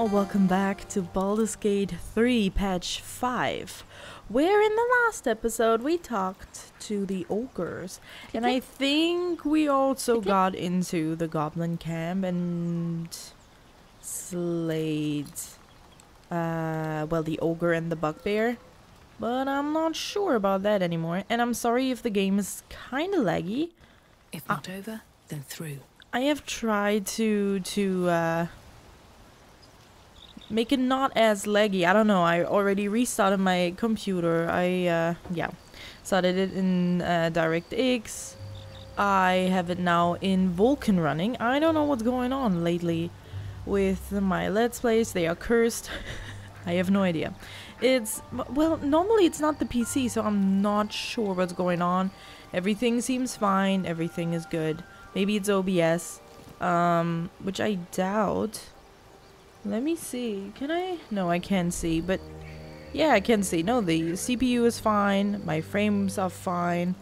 or welcome back to Baldur's Gate 3 Patch 5, where in the last episode we talked to the ogres, and I think we also got into the goblin camp and slayed, well, the ogre and the bugbear, but I'm not sure about that anymore, and I'm sorry if the game is kinda laggy. If not over, then through. I have tried to make it not as laggy. I don't know. I already restarted my computer. I started it in DirectX. I have it now in Vulcan running. I don't know what's going on lately with my Let's Plays. They are cursed. I have no idea. It's, well, normally it's not the PC, so I'm not sure what's going on. Everything seems fine. Everything is good. Maybe it's OBS, which I doubt. Let me see. Can I? No, I can't see, but yeah, I can see. No, the CPU is fine. My frames are fine.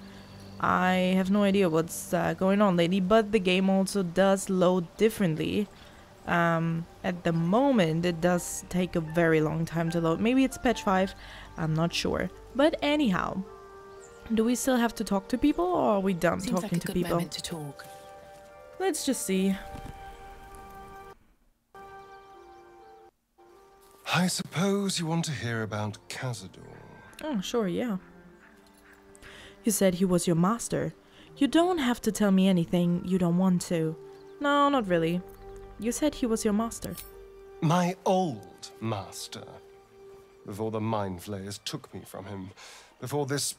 I have no idea what's going on lately, but the game also does load differently. At the moment, it does take a very long time to load. Maybe it's patch 5. I'm not sure. But anyhow, do we still have to talk to people, or are we done talking to people? Seems like a good moment to talk. Let's just see. I suppose you want to hear about Cazador. Oh, sure, yeah. You said he was your master. You don't have to tell me anything you don't want to. No, not really. You said he was your master. My old master. Before the Mind Flayers took me from him. Before this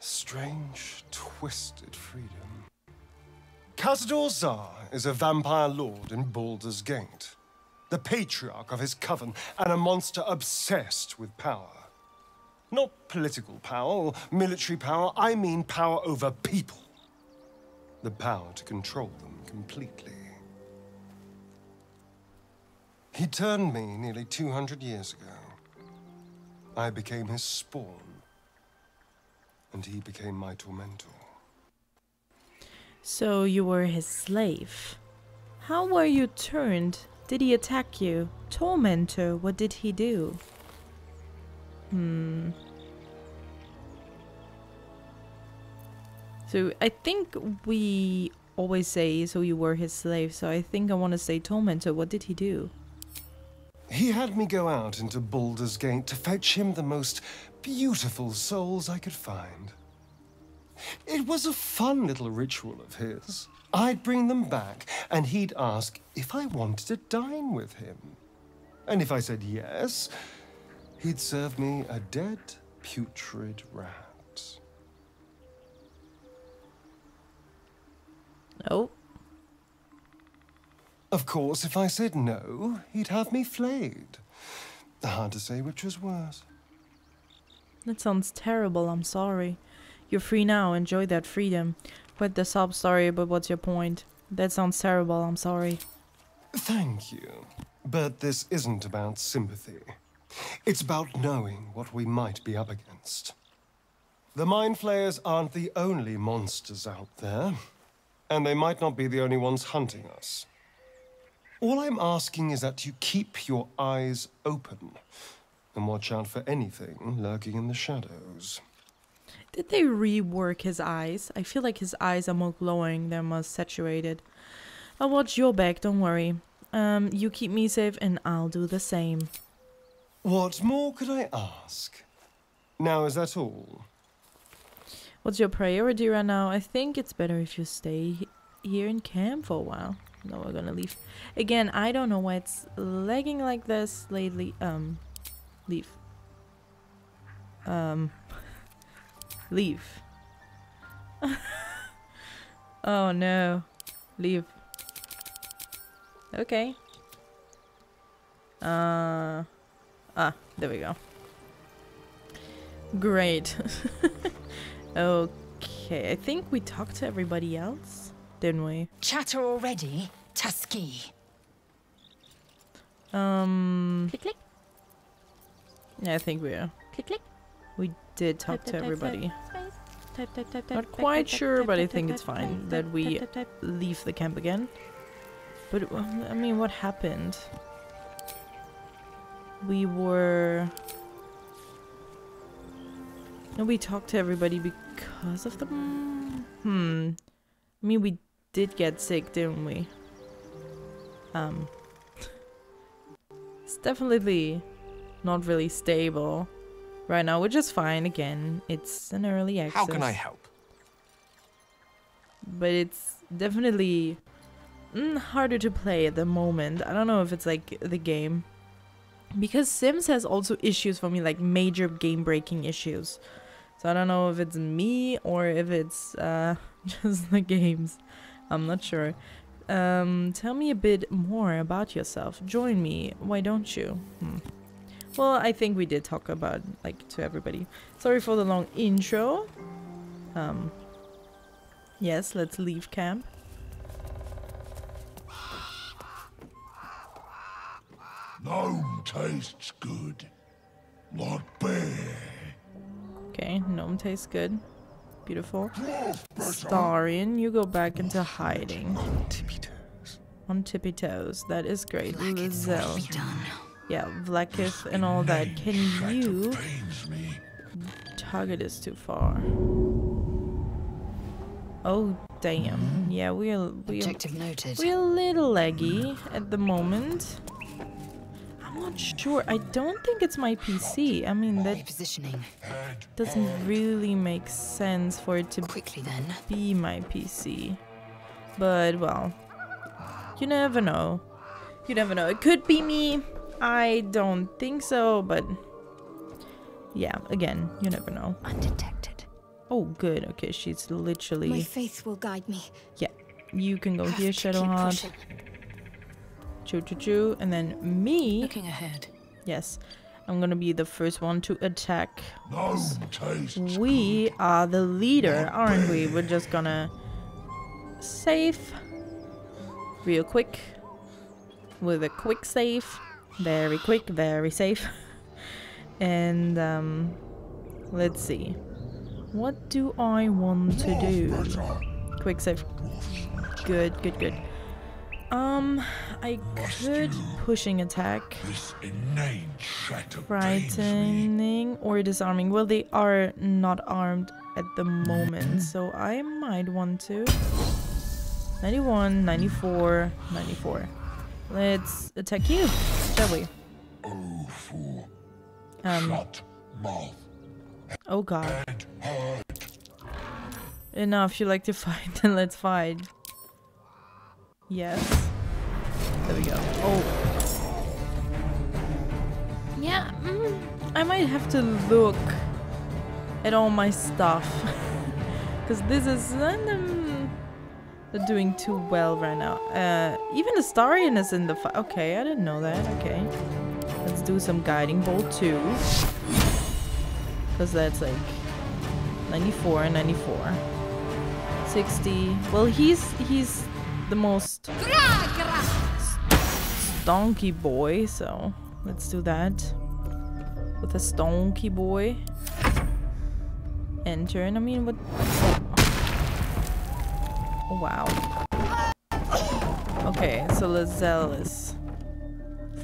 strange, twisted freedom. Cazador Szarr is a vampire lord in Baldur's Gate. The patriarch of his coven, and a monster obsessed with power. Not political power or military power, I mean power over people. The power to control them completely. He turned me nearly 200 years ago. I became his spawn. And he became my tormentor. So you were his slave. How were you turned? Did he attack you? Tormentor, what did he do? So I think we always say, so you were his slave, so I think I want to say tormentor, what did he do? He had me go out into Baldur's Gate to fetch him the most beautiful souls I could find. It was a fun little ritual of his. I'd bring them back, and he'd ask if I wanted to dine with him. And if I said yes, he'd serve me a dead, putrid rat. No. Of course, if I said no, he'd have me flayed. Hard to say which was worse. That sounds terrible, I'm sorry. You're free now, enjoy that freedom. Quit the sob story, but what's your point? That sounds terrible, I'm sorry. Thank you. But this isn't about sympathy. It's about knowing what we might be up against. The Mind Flayers aren't the only monsters out there. And they might not be the only ones hunting us. All I'm asking is that you keep your eyes open. And watch out for anything lurking in the shadows. Did they rework his eyes? I feel like his eyes are more glowing, they're more saturated. I'll watch your back, don't worry. You keep me safe and I'll do the same. What more could I ask? Now is that all? What's your priority right now? I think it's better if you stay here in camp for a while. No, we're gonna leave. Again, I don't know why it's lagging like this lately. Leave. Leave. Oh no. Leave. Okay. There we go. Great. Okay, I think we talked to everybody else, didn't we? Chatter already, Tusky. Click click. Yeah, I think we are. Click click. We did talk to everybody. Not quite sure, but I think it's fine that we leave the camp again. But, I mean, what happened? we were... We talked to everybody because of the... I mean, we did get sick, didn't we? It's definitely not really stable right now, which is fine. Again, it's an early access. How can I help? But it's definitely harder to play at the moment. I don't know if it's like the game. Because Sims has also issues for me, like major game-breaking issues. So I don't know if it's me or if it's just the games. I'm not sure. Tell me a bit more about yourself. Join me. Why don't you? Well, I think we did talk about, like, to everybody. Sorry for the long intro. Yes, let's leave camp. Gnome tastes good, not bear. Okay, gnome tastes good. Beautiful. Astarion, you go back into hiding. On tippy toes. That is great. Lae'zel. Yeah, Vlaakith and all that. Can you target is too far? Oh damn. Yeah, we're a little laggy at the moment. I'm not sure. I don't think it's my PC. I mean, that doesn't really make sense for it to be my PC. But, well, you never know. You never know. It could be me. I don't think so, but yeah, again, you never know. Undetected. Oh, good. Okay, she's literally... My faith will guide me. Yeah, you can go here, Shadowheart. Choo-choo-choo, and then me. Looking ahead. Yes, I'm gonna be the first one to attack. No, we are the leader, aren't we? We're just gonna save real quick with a quick save. Very quick, very safe. And let's see. What do I want to do? Quick save. Good, good, good. I could pushing attack, frightening, or disarming. Well, they are not armed at the moment, so I might want to. 91, 94, 94. Let's attack you, shall we? Oh, fool. Shut mouth. Oh god. Enough, you like to fight, then let's fight. Yes. There we go. Oh. Yeah. I might have to look at all my stuff because this is not doing too well right now. Even Astarion is in the fight. Okay, I didn't know that. Okay. Let's do some guiding bolt too, because that's like 94 and 94. 60. Well, he's the most stonky boy, so let's do that with a stonky boy. Enter, and I mean, what? Oh, wow. Okay, so Lae'zel is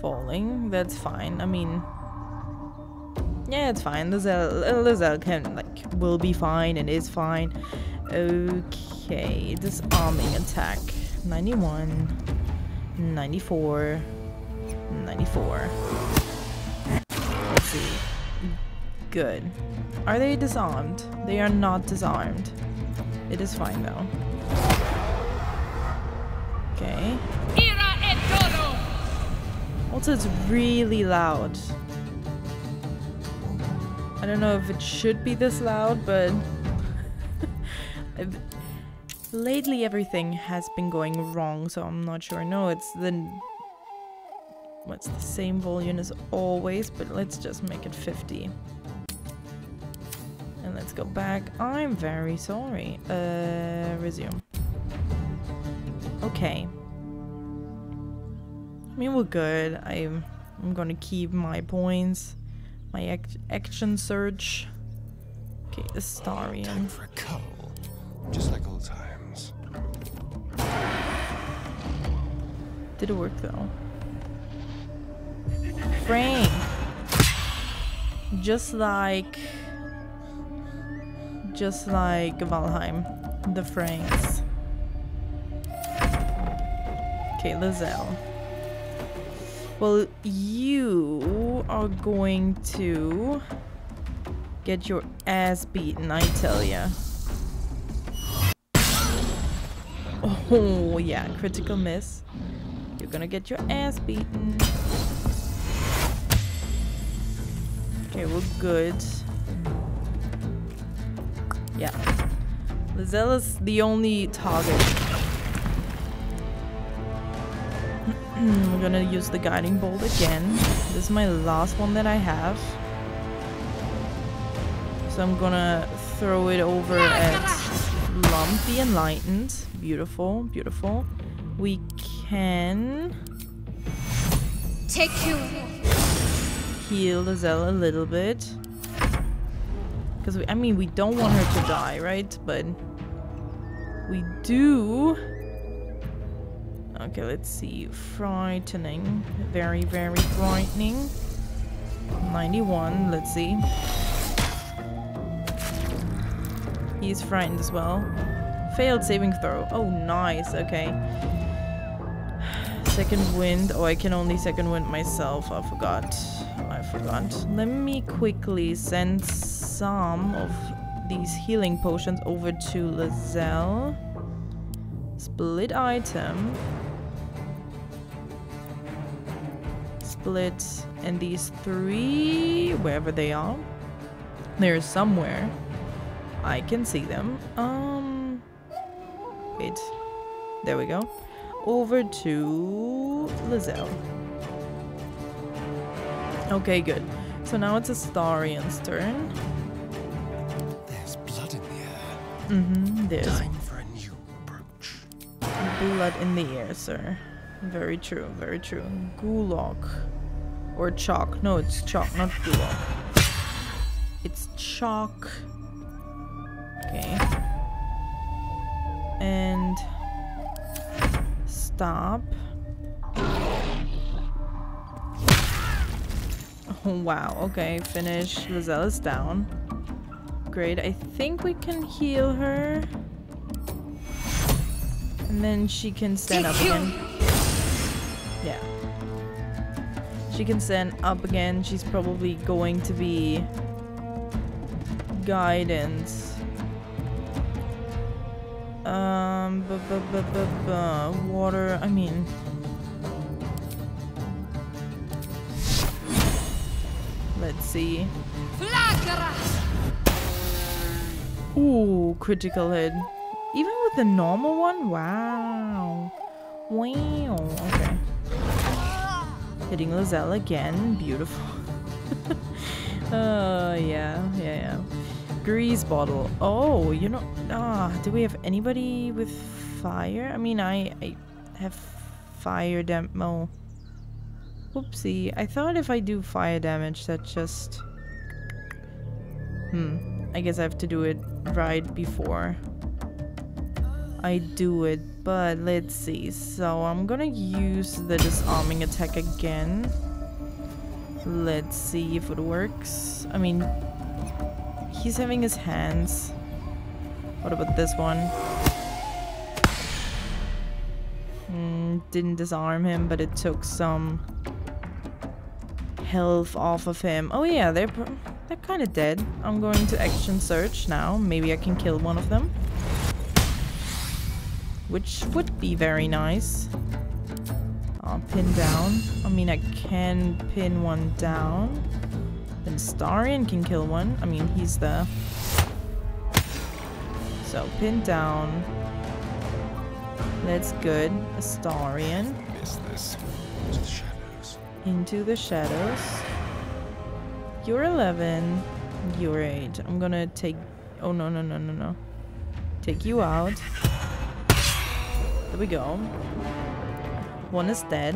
falling. That's fine. I mean, yeah, it's fine. Lae'zel can, like, will be fine and is fine. Okay, disarming attack. 91, 94, 94. Let's see. Good. Are they disarmed? They are not disarmed. It is fine though. Okay. Also, it's really loud. I don't know if it should be this loud, but lately everything has been going wrong, so I'm not sure. No, it's the same volume as always, but let's just make it 50. And let's go back. I'm very sorry. Resume. Okay. I mean, we're good. I'm gonna keep my points, my action search. Okay, Astarion. Time for a cuddle, just like old times. Did it work though? Frank! Just like Valheim, the Franks. Okay, Lae'zel. Well, you are going to get your ass beaten, I tell ya. Oh yeah, critical miss. You're gonna get your ass beaten. Okay, we're good. Yeah. Lae'zel is the only target. I'm gonna use the guiding bolt again. This is my last one that I have. So I'm gonna throw it over at Lump the Enlightened. Beautiful, beautiful. We can heal Lae'zel a little bit. Because I mean, we don't want her to die, right? But we do. Okay, let's see. Frightening. Very, very frightening. 91. Let's see. He's frightened as well. Failed saving throw. Oh, nice. Okay. Second wind. Oh, I can only second wind myself. I forgot. I forgot. Let me quickly send some of these healing potions over to Lae'zel. Split item. Split, and these three, wherever they are, they're somewhere. I can see them. Wait, there we go. Over to Lae'zel. Okay, good. So now it's Astarion's turn. There's blood in the air. Mm-hmm. There's time for a new approach. Blood in the air, sir. Very true, very true. Gulok. Or Chalk. No, it's Chalk, not Gulok. It's Chalk. Okay. And stop. Oh, wow. Okay, finish. Lae'zel is down. Great. I think we can heal her. And then she can stand up again. Yeah. She can stand up again. She's probably going to be guidance. Water, I mean. Let's see. Ooh, critical hit. Even with the normal one? Wow. Wow. Okay. Hitting Lae'zel again. Beautiful. Yeah. Grease bottle. Oh, you know. Do we have anybody with fire? I mean, I have fire damage. Oh. Whoopsie. I thought if I do fire damage, that just. I guess I have to do it right before I do it. But let's see. So I'm gonna use the disarming attack again. Let's see if it works. I mean. He's having his hands. What about this one? Didn't disarm him, but it took some health off of him. Oh yeah, they're kind of dead. I'm going to action search now. Maybe I can kill one of them, which would be very nice. I'll pin down. I mean, I can pin one down. Then Astarion can kill one. I mean, he's the... So, pin down. That's good. Astarion. Into the shadows. You're 11. You're 8. I'm gonna take... Oh, no. Take you out. There we go. One is dead.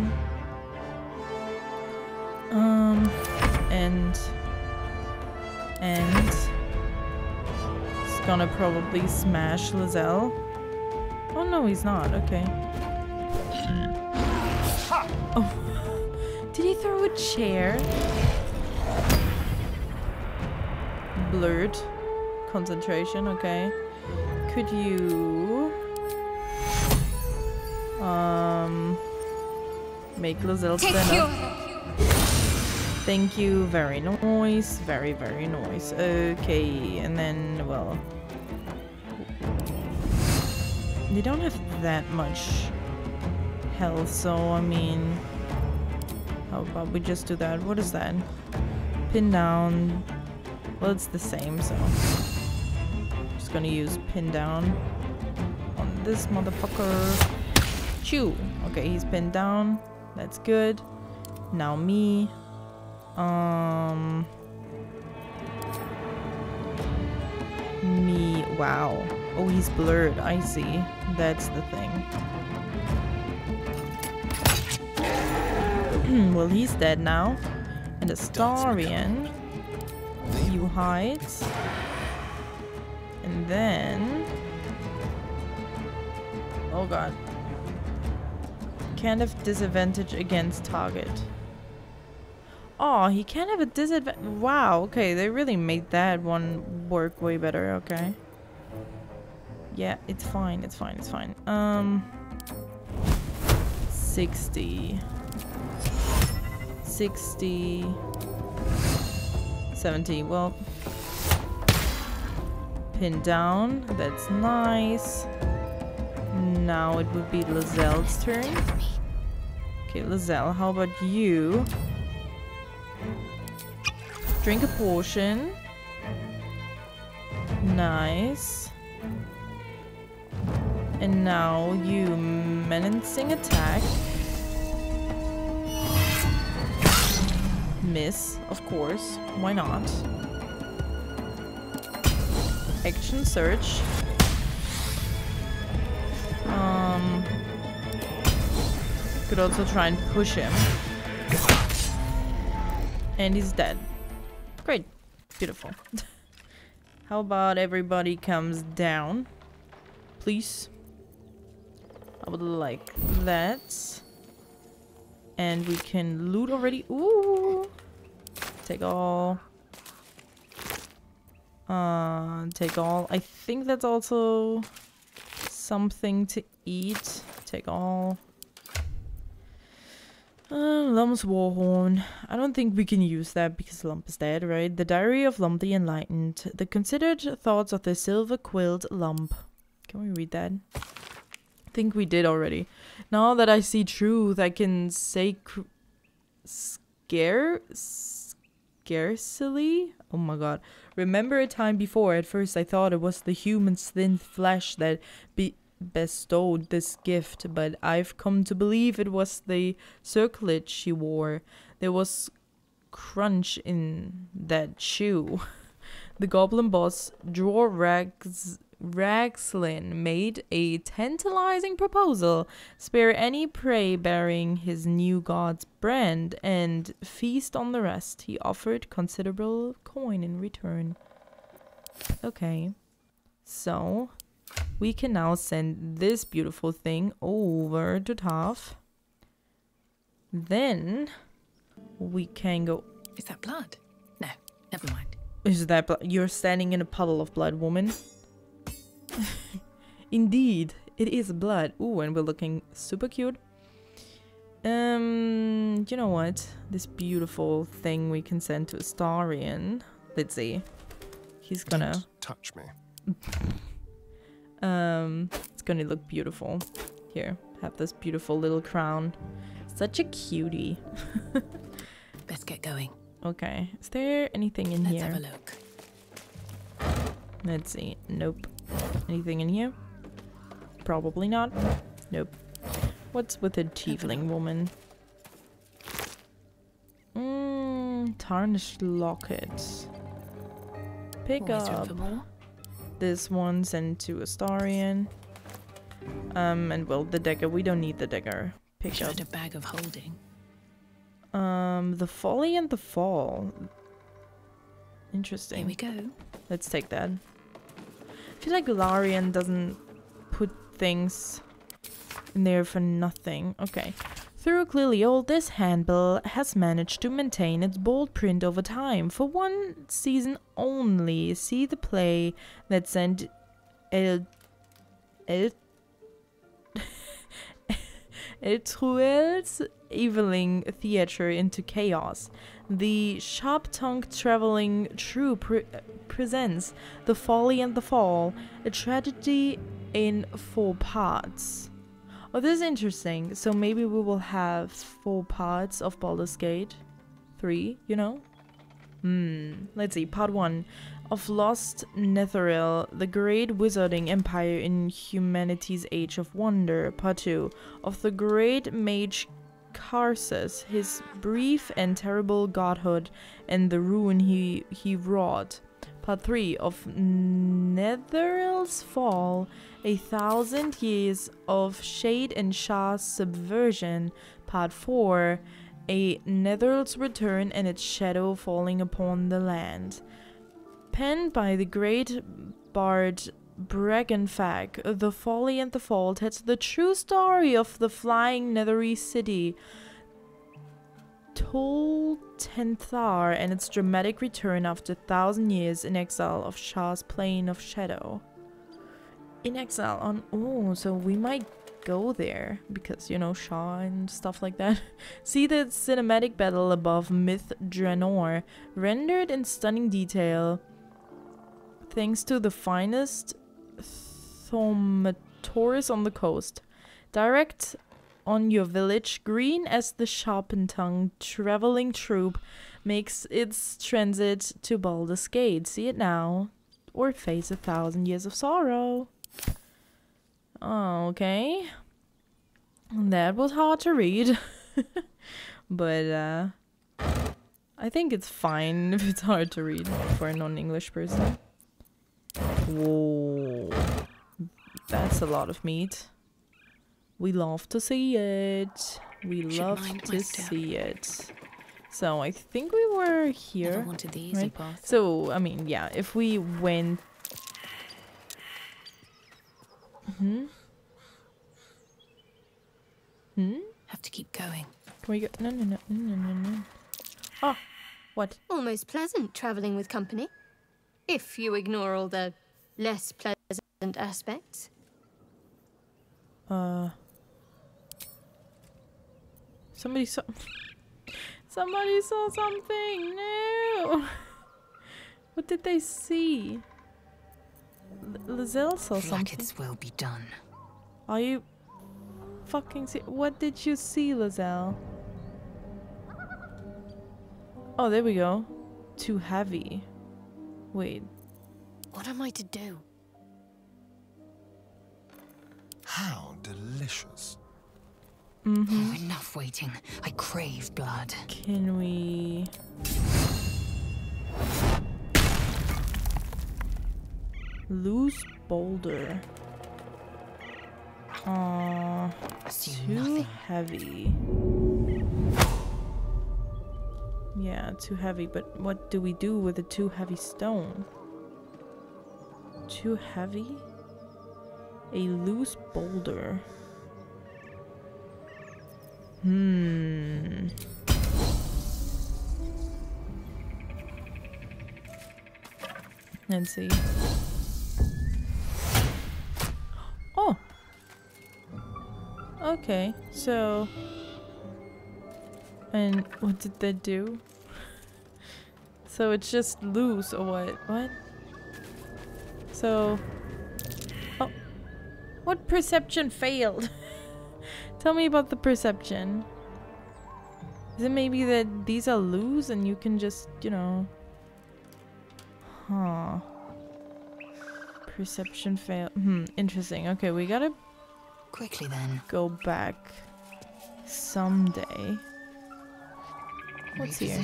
And he's gonna probably smash Lae'zel. Oh no, he's not. Okay. Oh, did he throw a chair? blurred. Concentration, okay. Could you make Lae'zel stand up? Thank you, very nice, very, very nice. Okay, and then, well... They don't have that much health, so I mean... How about we just do that? What is that? Pin down... Well, it's the same, so... I'm just gonna use pin down on this motherfucker. Chew! Okay, he's pinned down. That's good. Now me. Me, wow. Oh, he's blurred, I see. That's the thing. Well, he's dead now. And Astarion, you hide. And then... Oh god. Can't have disadvantage against target. Oh, he can't have a disadvantage. Wow, okay, they really made that one work way better, okay. Yeah, it's fine, it's fine, it's fine. 60. 60. 70, well. Pin down, that's nice. Now it would be Lae'zel's turn. Okay, Lae'zel, how about you? Drink a portion. Nice. And now you menacing attack. Miss, of course. Why not? Action search. Could also try and push him. And he's dead. Great. Beautiful. How about everybody comes down? Please. I would like that. And we can loot already. Ooh. Take all. Take all. I think that's also something to eat. Take all. Lump's Warhorn. I don't think we can use that because Lump is dead, right? The Diary of Lump the Enlightened. The considered thoughts of the silver-quilled Lump. Can we read that? I think we did already. Now that I see truth, I can say scarcely? Oh my god. Remember a time before. At first I thought it was the human's thin flesh that bestowed this gift, but I've come to believe it was the circlet she wore. There was crunch in that shoe. The goblin boss Drawrags Ragslin made a tantalizing proposal. Spare any prey bearing his new god's brand and feast on the rest. He offered considerable coin in return. Okay, so we can now send this beautiful thing over to Tav. Then we can go... Is that blood? No, never mind. Is that blood? You're standing in a puddle of blood, woman. Indeed, it is blood. Ooh, and we're looking super cute. You know what? This beautiful thing we can send to Astarion. Let's see. He's gonna... Don't touch me. It's gonna look beautiful. Here, have this beautiful little crown. Such a cutie. Let's get going. Okay, is there anything in here? Let's have a look. Let's see. Nope. Anything in here? Probably not. Nope. What's with a tiefling woman? Tarnished locket. Pick up. This one sent to Astarion. And well, the dagger. We don't need the dagger. Pick up. A bag of holding. The Folly and the Fall. Interesting. Here we go. Let's take that. I feel like Larian doesn't put things in there for nothing. Okay. Through clearly all this, handbill has managed to maintain its bold print over time. For one season only, see the play that sent Eltruel's Eveling Theatre into chaos. The sharp-tongued traveling troupe presents The Folly and the Fall, a tragedy in 4 parts. Oh, this is interesting. So maybe we will have 4 parts of Baldur's Gate 3, you know? Let's see. Part 1 of Lost Netheril, the great wizarding empire in humanity's age of wonder. Part 2 of the great mage Karsus, his brief and terrible godhood and the ruin he wrought. Part 3 of Netheril's Fall, 1,000 years of Shade and Shah's subversion. Part 4, a Netheril's return and its shadow falling upon the land. Penned by the great bard Breckenfag, The Folly and the Fall tells the true story of the flying Netheril city, Tol Tenthar, and its dramatic return after 1,000 years in exile of Shah's plane of shadow. In exile on... Oh, so we might go there because, you know, Shah and stuff like that. See the cinematic battle above Myth Drenor, rendered in stunning detail thanks to the finest Thaumatoris on the coast. Direct on your village, green as the sharpened-tongued traveling troupe makes its transit to Baldur's Gate. See it now or face 1,000 years of sorrow. Oh, okay. That was hard to read. But I think it's fine if it's hard to read for a non-English person. Whoa. That's a lot of meat. We love to see it. We love to see it. So I think we were here. Never wanted the easy path. So I mean, yeah, if we went. Have to keep going. Can we go? No. Oh, what? Almost pleasant traveling with company, if you ignore all the less pleasant aspects. Somebody saw something. No. What did they see? Lae'zel saw something. Vlaakith's will be done. Are you fucking see? What did you see, Lae'zel? Oh, there we go. Too heavy. Wait. What am I to do? How delicious. Oh, enough waiting. I crave blood. Can we... Loose boulder. Aww. Too heavy. Yeah, too heavy. But what do we do with a too heavy stone? Too heavy? A loose boulder. Let's see. Oh! Okay, so... And what did that do? So it's just loose or what? What? So... Oh! What perception failed? Tell me about the perception. Is it maybe that these are loose and you can just, you know... Huh. Perception fail. Interesting. Okay, we gotta... Quickly then. Go back... Someday. What's here?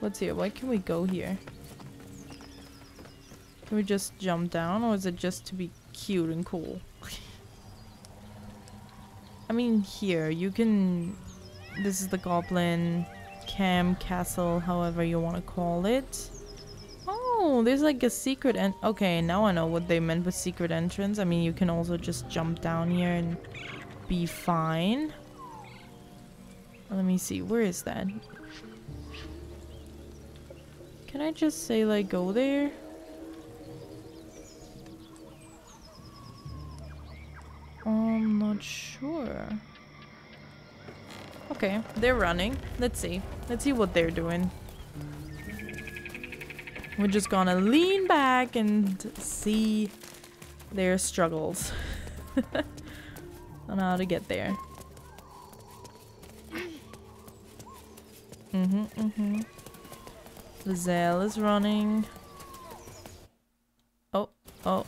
What's here? Why can we go here? Can we just jump down, or is it just to be cute and cool? I mean, here, you can... This is the goblin camp castle, however you want to call it. Oh, Oh, there's like a secret and okay, now I know what they meant with secret entrance. I mean, you can also just jump down here and be fine. Let me see, where is that? Can I just say, like, go there? I'm not sure. Okay, they're running. Let's see. Let's see what they're doing. We're just gonna lean back and see their struggles on how to get there. Lae'zel is running. Oh, oh.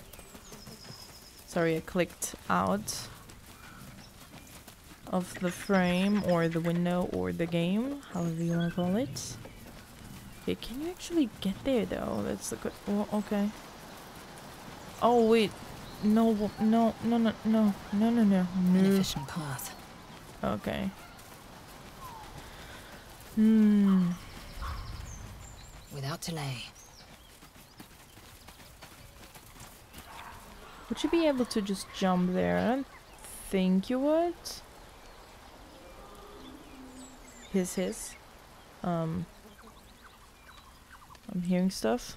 Sorry, I clicked out of the frame or the window or the game, however you want to call it. Okay, can you actually get there though? That's the good. Oh, okay. Oh wait, no. Inefficient path. Okay. Hmm. Without delay. Would you be able to just jump there? I don't think you would. Hiss. I'm hearing stuff.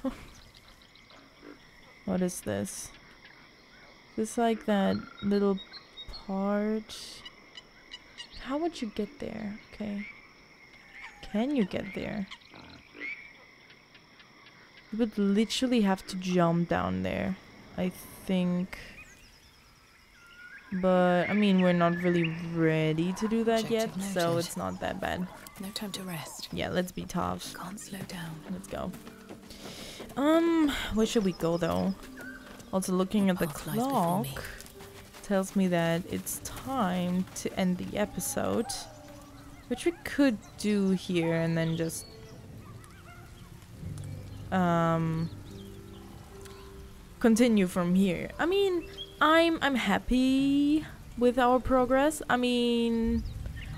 What is this? This like that little part. How would you get there? Okay. Can you get there? You would literally have to jump down there, I think. But, I mean, we're not really ready to do that yet, so it's not that bad. No time to rest. Yeah, let's be tough. Can't slow down. Let's go. Where should we go, though? Also, looking at the clock tells me that it's time to end the episode. Which we could do here and then just... continue from here. I mean, I'm happy with our progress. I mean,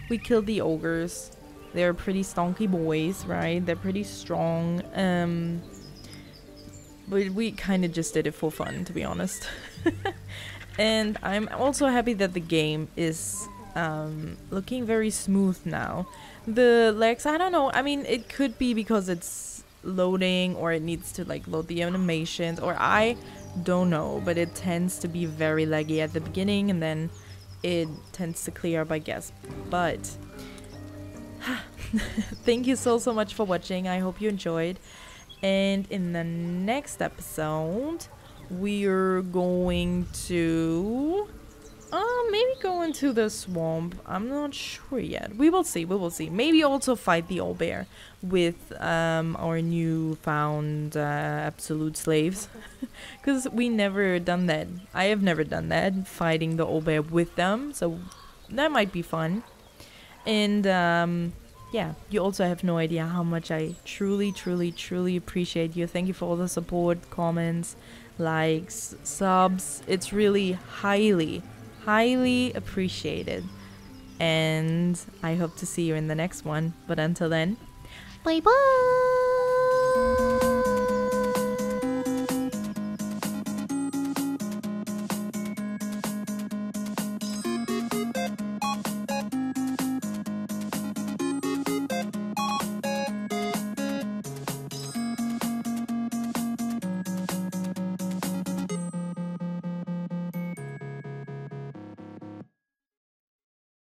we killed the ogres. They're pretty stonky boys, right? They're pretty strong. But we kind of just did it for fun, to be honest. And I'm also happy that the game is looking very smooth now. The legs, I don't know. I mean, it could be because it's loading, or it needs to like load the animations, or I don't know, but it tends to be very laggy at the beginning and then it tends to clear up, I guess. But thank you so much for watching. I hope you enjoyed, and in the next episode we're going to maybe go into the swamp. I'm not sure yet. We will see. Maybe also fight the old bear with our newfound absolute slaves, because we never done that. I have never done that, fighting the old bear with them, so that might be fun. And yeah, you also have no idea how much I truly appreciate you. Thank you for all the support, comments, likes, subs. It's really highly appreciated, and I hope to see you in the next one. But until then, bye bye.